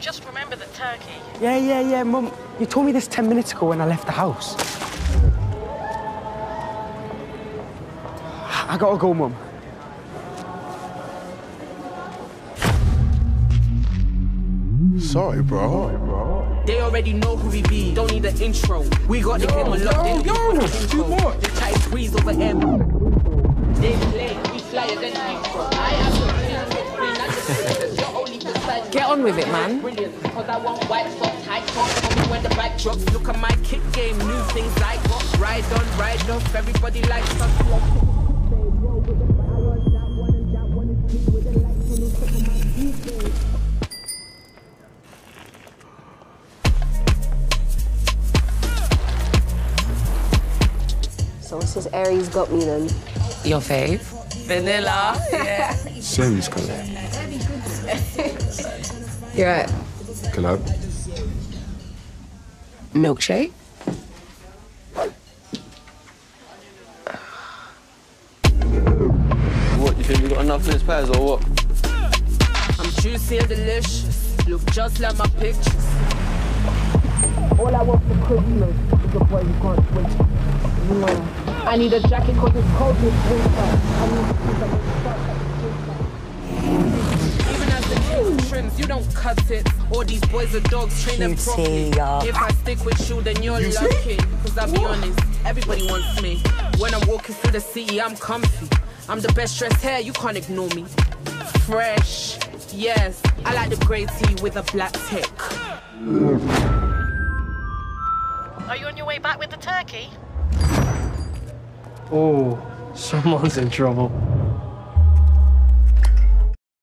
Just remember the turkey. Yeah, Mum. You told me this 10 minutes ago when I left the house. I gotta go, Mum. Sorry, bro. They already know who we be. Don't need an intro. We got the camera locked in. Too much. The tight breeze over M. They play. We fly as an intro. I have only the get on with it, man. Brilliant. Because I want white socks, high socks. Tell me when the bike drops. Look at my kick game. New things I got. Ride off. Everybody likes us. So what's this Aries got me then? Your fave? Vanilla. Yeah. Sims collab. You're right. Collab. Milkshake. What, you think we got enough for this pairs or what? I'm juicy and delicious. Look just like my pictures. All I want for Christmas is a boy who can't switch. I need a jacket because it's cold this winter. I need to keep up. Even as the news trims, you don't cut it. All these boys are dogs, train them properly. If I stick with you, then you're lucky. Because I'll be honest, everybody wants me. When I'm walking through the city, I'm comfy. I'm the best dressed hair, you can't ignore me. Fresh, yes. I like the grey tea with a black tick. Are you on your way back with the turkey? Oh, someone's in trouble.